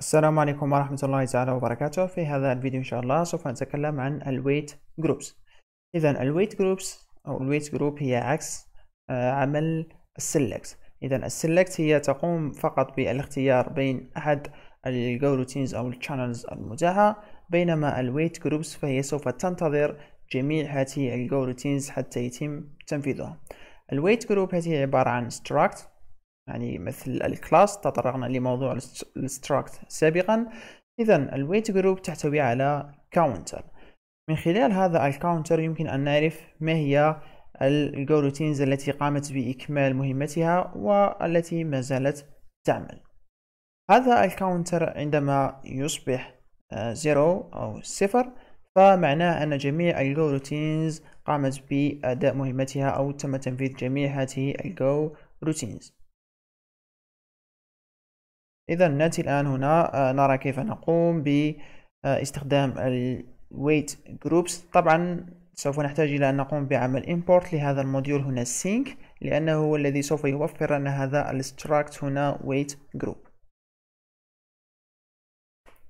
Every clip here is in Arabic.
السلام عليكم ورحمة الله تعالى وبركاته. في هذا الفيديو إن شاء الله سوف نتكلم عن الويت جروبس. إذا الويت جروبس أو الويت جروب هي عكس عمل السيلكت. إذا السيلكت هي تقوم فقط بالاختيار بين أحد الجوروتينز أو الشانلز المتاحة، بينما الويت جروبس فهي سوف تنتظر جميع هذه الجوروتينز حتى يتم تنفيذها. الويت جروب هذه عبارة عن struct، يعني مثل الكلاس، تطرقنا لموضوع الستراكت سابقا. اذا الويت جروب تحتوي على كاونتر، من خلال هذا الكاونتر يمكن ان نعرف ما هي الجوروتينز التي قامت باكمال مهمتها والتي ما زالت تعمل. هذا الكاونتر عندما يصبح 0 او 0 فمعناه ان جميع الجوروتينز قامت باداء مهمتها او تم تنفيذ جميع هذه الجوروتينز. إذا نأتي الآن هنا نرى كيف نقوم باستخدام الويت جروبس. طبعا سوف نحتاج إلى أن نقوم بعمل import لهذا الموديول هنا sync، لأنه هو الذي سوف يوفر لنا هذا الستراكت هنا ويت جروب.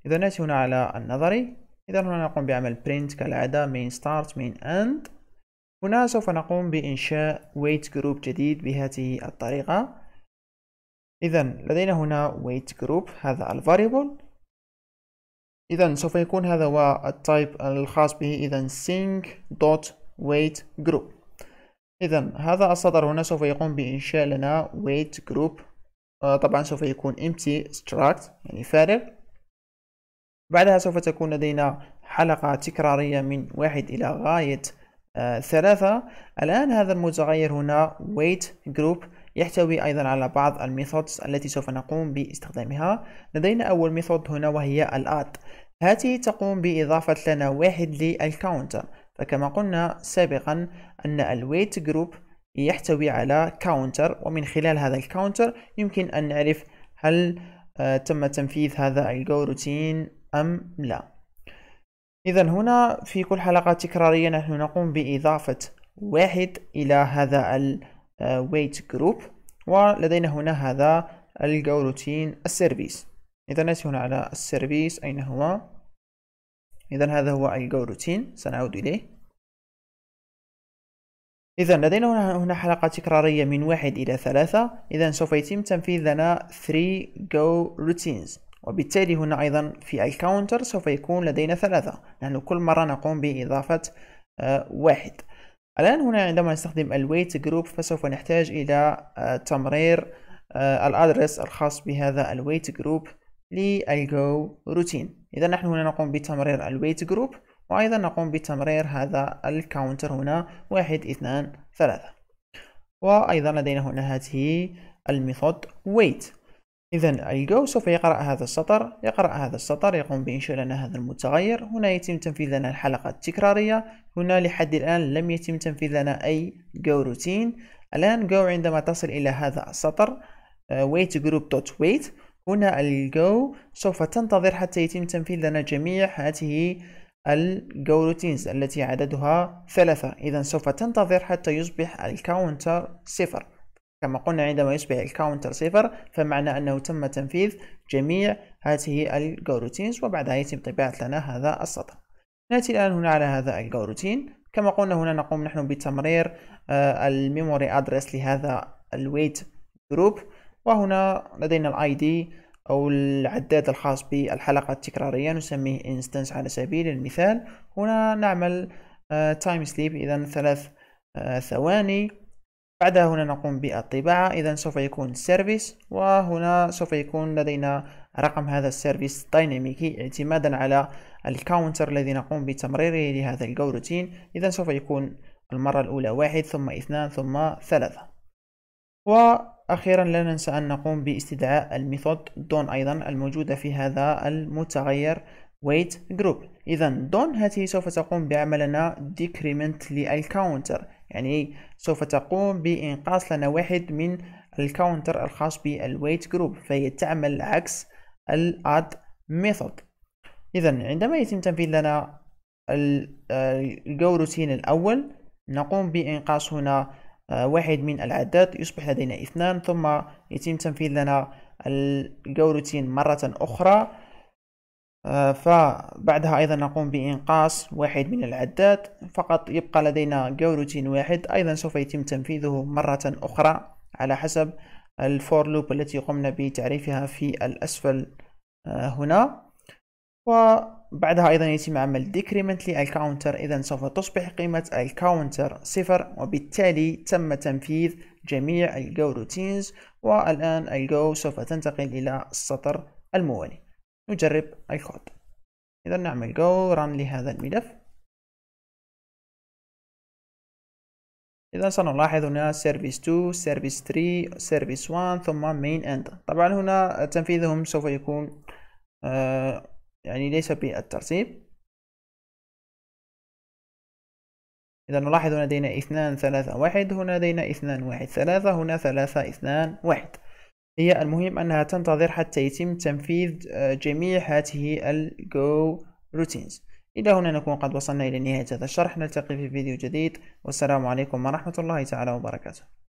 إذا نأتي هنا على النظري، إذا هنا نقوم بعمل print كالعادة main start main end. هنا سوف نقوم بإنشاء ويت جروب جديد بهذه الطريقة. إذا لدينا هنا ويت جروب، هذا الفاريبل. إذا سوف يكون هذا هو التايب الخاص به، إذا sync دوت ويت جروب. إذا هذا الصدر هنا سوف يقوم بإنشاء لنا ويت جروب، طبعا سوف يكون empty struct يعني فارغ. بعدها سوف تكون لدينا حلقة تكرارية من 1 إلى غاية 3. الآن هذا المتغير هنا ويت جروب يحتوي أيضا على بعض الميثودز التي سوف نقوم باستخدامها. لدينا أول ميثود هنا وهي الاد، هذه تقوم بإضافة لنا 1 للكاونتر. فكما قلنا سابقا أن الويت جروب يحتوي على كاونتر، ومن خلال هذا الكاونتر يمكن أن نعرف هل تم تنفيذ هذا الجوروتين أم لا. إذا هنا في كل حلقة تكرارية نحن نقوم بإضافة 1 إلى هذا الويت جروب، ولدينا هنا هذا الجوروتين السيرفيس. إذا نأتي هنا على السيرفيس، أين هو؟ إذا هذا هو الجوروتين، سنعود إليه. إذا لدينا هنا حلقة تكرارية من 1 إلى 3، إذا سوف يتم تنفيذ لنا 3 جوروتينز، وبالتالي هنا أيضا في الكاونتر سوف يكون لدينا 3. نحن كل مرة نقوم بإضافة 1. الآن هنا عندما نستخدم الويت جروب فسوف نحتاج إلى تمرير الأدرس الخاص بهذا الويت جروب للجو روتين. إذا نحن هنا نقوم بتمرير الويت جروب، وأيضا نقوم بتمرير هذا الكاونتر هنا 1 2 3. وأيضا لدينا هنا هذه الميثود ويت. إذا الجو سوف يقرأ هذا السطر، يقوم بإنشاء لنا هذا المتغير. هنا يتم تنفيذ لنا الحلقة التكرارية، هنا لحد الآن لم يتم تنفيذ لنا أي جو روتين. الآن جو عندما تصل إلى هذا السطر ويت جروب دوت ويت، هنا الجو سوف تنتظر حتى يتم تنفيذ لنا جميع هذه الجو روتينز التي عددها 3. إذا سوف تنتظر حتى يصبح الكاونتر 0. كما قلنا عندما يصبح الكاونتر 0 فمعنى أنه تم تنفيذ جميع هذه الجوروتينز، وبعدها يتم طباعة لنا هذا السطر. نأتي الآن هنا على هذا الجوروتين. كما قلنا هنا نقوم نحن بتمرير الميموري أدرس لهذا الويت جروب، وهنا لدينا الاي دي أو العداد الخاص بالحلقة التكرارية، نسميه instance على سبيل المثال. هنا نعمل تايم سليب، إذا 3 ثواني. بعدها هنا نقوم بالطباعة، إذا سوف يكون سيرفيس، وهنا سوف يكون لدينا رقم هذا السيرفيس دايناميكي اعتمادا على الكاونتر الذي نقوم بتمريره لهذا الجوروتين. إذا سوف يكون المرة الأولى 1 ثم 2 ثم 3. وأخيرا لا ننسى أن نقوم باستدعاء الميثود دون أيضا الموجودة في هذا المتغير ويت جروب. إذا دون هذه سوف تقوم بعملنا ديكريمنت للكاونتر، يعني سوف تقوم بإنقاص لنا 1 من الكاونتر الخاص بالويت جروب، فهي تعمل عكس الاد ميثود. إذا عندما يتم تنفيذ لنا الجوروتين الأول نقوم بإنقاص هنا 1 من العداد، يصبح لدينا 2، ثم يتم تنفيذ لنا الجوروتين مرة أخرى. فبعدها أيضا نقوم بإنقاص واحد من العداد، فقط يبقى لدينا جوروتين واحد. أيضا سوف يتم تنفيذه مرة أخرى على حسب الفور لوب التي قمنا بتعريفها في الأسفل هنا. وبعدها أيضا يتم عمل decrement للكاونتر، إذا سوف تصبح قيمة الكاونتر صفر، وبالتالي تم تنفيذ جميع الجو روتينز. والآن الجو سوف تنتقل إلى السطر الموالي. نجرب الكود. إذا نعمل جو ران لهذا الملف. إذا سنلاحظ هنا service 2 service 3 service 1 ثم main end. طبعا هنا تنفيذهم سوف يكون يعني ليس بالترتيب. إذا نلاحظ هنا لدينا 2 3 1، هنا لدينا 2 1 3، هنا 3 2 1. هي المهم أنها تنتظر حتى يتم تنفيذ جميع هذه الجو روتينز. إلى هنا نكون قد وصلنا إلى نهاية هذا الشرح، نلتقي في فيديو جديد، والسلام عليكم ورحمة الله تعالى وبركاته.